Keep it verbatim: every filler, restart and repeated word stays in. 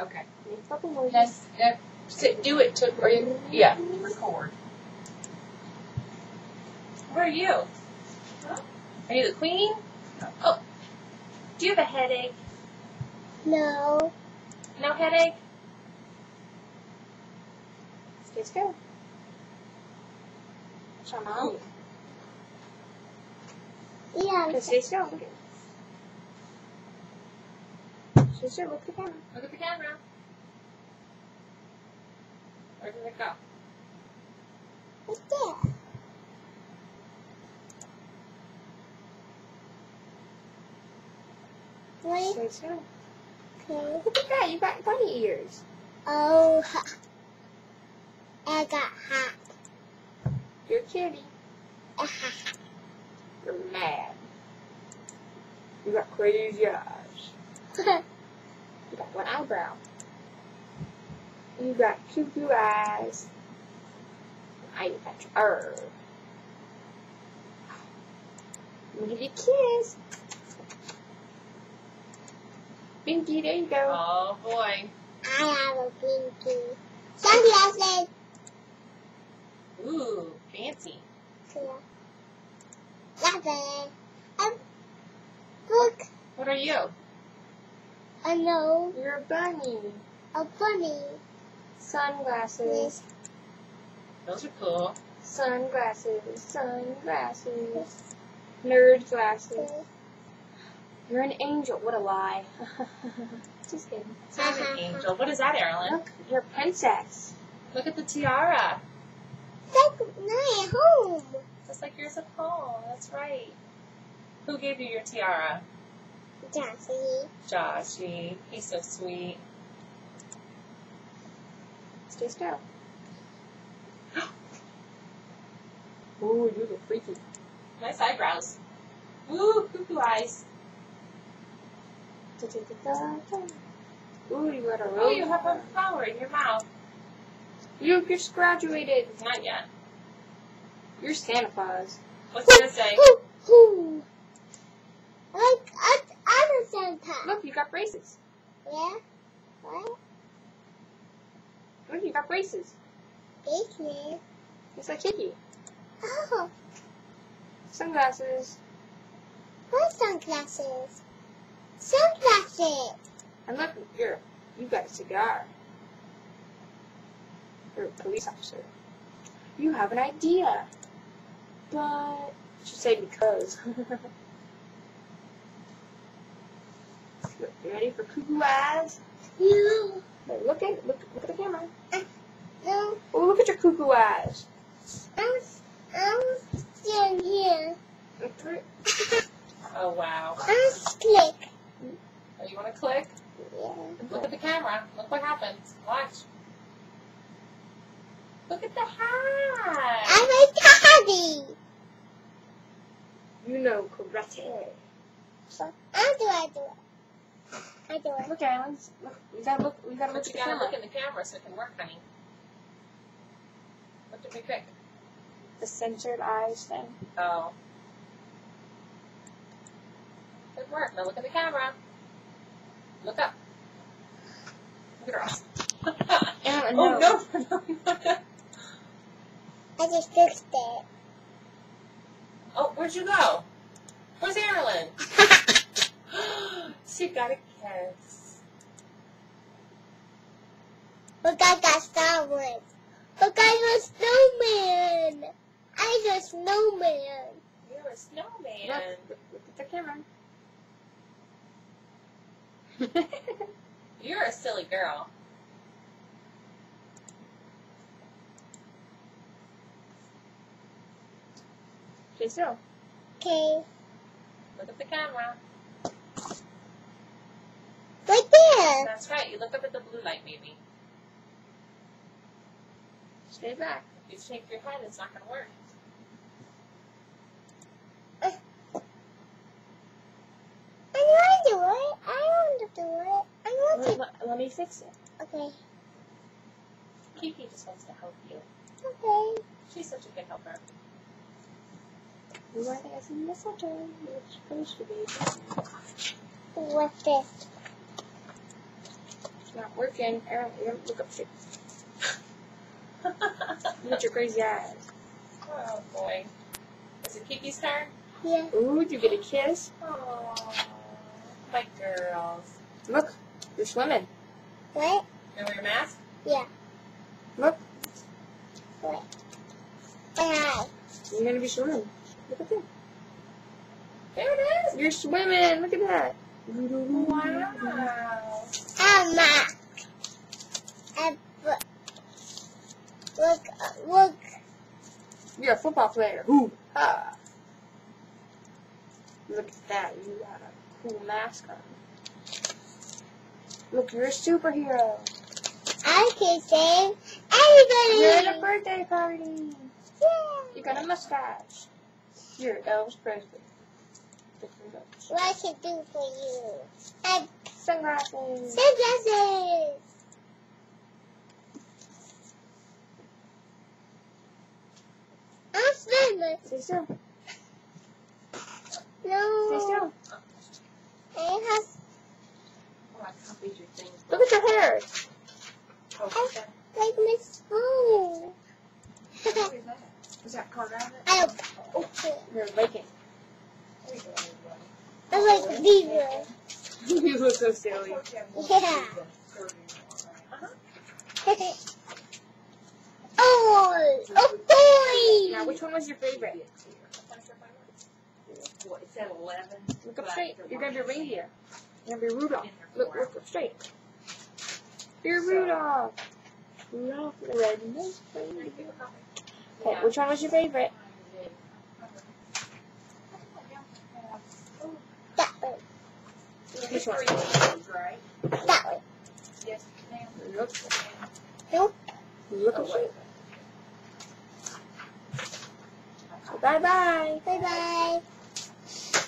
Okay. That's, that, do it to, or you, yeah. Record. Where are you? Huh? Are you the queen? No. Oh. Do you have a headache? No. No headache? Let's go. Come on. Yeah. Stay strong. Sister, look at the camera. Look at the camera. Where did it go? Right there. What? Stay strong. Okay. Look at that. You got bunny ears. Oh. Ha. I got hot. You're cutie. You're mad. You got crazy eyes. You got one eyebrow. You got two blue eyes. I got your er. I'm gonna give you a kiss. Pinky, there you go. Oh boy. I have a pinky. Sunglasses. Ooh, fancy. Yeah. Nothing. Um, look. What are you? I know. You're a bunny. A bunny. Sunglasses. Those are cool. Sunglasses. Sunglasses. Nerd glasses. You're an angel. What a lie. Just kidding. Sounds an angel. What is that, Arlyn? Look, you're a princess. Look at the tiara. That's not at home. Just like yours at home. That's right. Who gave you your tiara? Joshy. Joshy. He's so sweet. Let's just go. Ooh, you look freaky. Nice eyebrows. Ooh, cuckoo eyes. Da, da, da, da. Ooh, you got a rose. Ooh, you have a flower in your mouth. You just graduated. Not yet. You're Santa Claus. What's it gonna say? Hoo, hoo. Like, I'm a Santa. Look, you got braces. Yeah? What? Look, you got braces. Braces? It's like Kiki. Oh. Sunglasses. What sunglasses? Sunglasses. And look, you're, you got a cigar. You're a police officer. You have an idea. But you should say because. You ready for cuckoo eyes? No. But look at look look at the camera. Uh, no. Oh, look at your cuckoo eyes. I'm I'm still here. Oh wow. I'm click. Oh, you wanna click? Yeah. Look at the camera. Look what happens. Watch. Look at the hat! I'm a daddy! You know karate. So, I'll do it, I'll do it. I'll do it. Look, Arlyn, we gotta look, we gotta look at the camera. You gotta look in the camera so it can work, honey. What did we pick? The censored eyes thing. Oh. Good work, now look at the camera. Look up. Look at her eyes. Arlyn, oh, no, no, no, no. I just fixed it. Oh, where'd you go? Where's Arlyn? She got a kiss. Look, I got Star Wars. Look, I'm a snowman. I'm a snowman. You're a snowman. Look, look at the camera. You're a silly girl. Okay, so. Okay. Look at the camera. Right there. That's right. You look up at the blue light, baby. Stay back. If you shake your head, it's not going to work. Uh, I want to do it. I want to do it. I want to. Let, let me fix it. Okay. Kiki just wants to help you. Okay. She's such a good helper. Why did I see mistletoe? It's supposed to be. What's this? It's not working. I don't, I don't look up shit. Look at your crazy eyes. Oh boy. Is it Kiki's turn? Yeah. Ooh, you get a kiss? Aww. My girls. Look, you're swimming. What? You wear your mask? Yeah. Look. What? Hi. You're gonna be swimming. Look at that. There it is. You're swimming. Look at that. Wow. Emma. Emma. Look, look. You're a football player. Ooh. Ah. Look at that. You got a cool mask on. Look, you're a superhero. I can save everybody. You're at a birthday party. Yeah. You got a mustache. You're Elvis Presley. What I can do for you? I sunglasses. Sunglasses. I'm swimming. Say so. No. Say so. I have. Oh, I copied your thing. Look at your hair. Oh, okay. Like my spoon. What is that? Is that card on it? I don't. Oh, okay. You're baking. I like Beaver. You look so silly. Yeah. Uh-huh. Oh, oh boy! Now, which one was your favorite? What, it's at eleven. Look up straight. You're gonna be a reindeer. You're gonna be Rudolph. Look, look up straight. You're Rudolph. Rudolph the red-nosed reindeer. Okay, which one was your favorite? Which one? That one. Yes, ma'am. Look. Nope. Look away. Bye-bye. Bye-bye.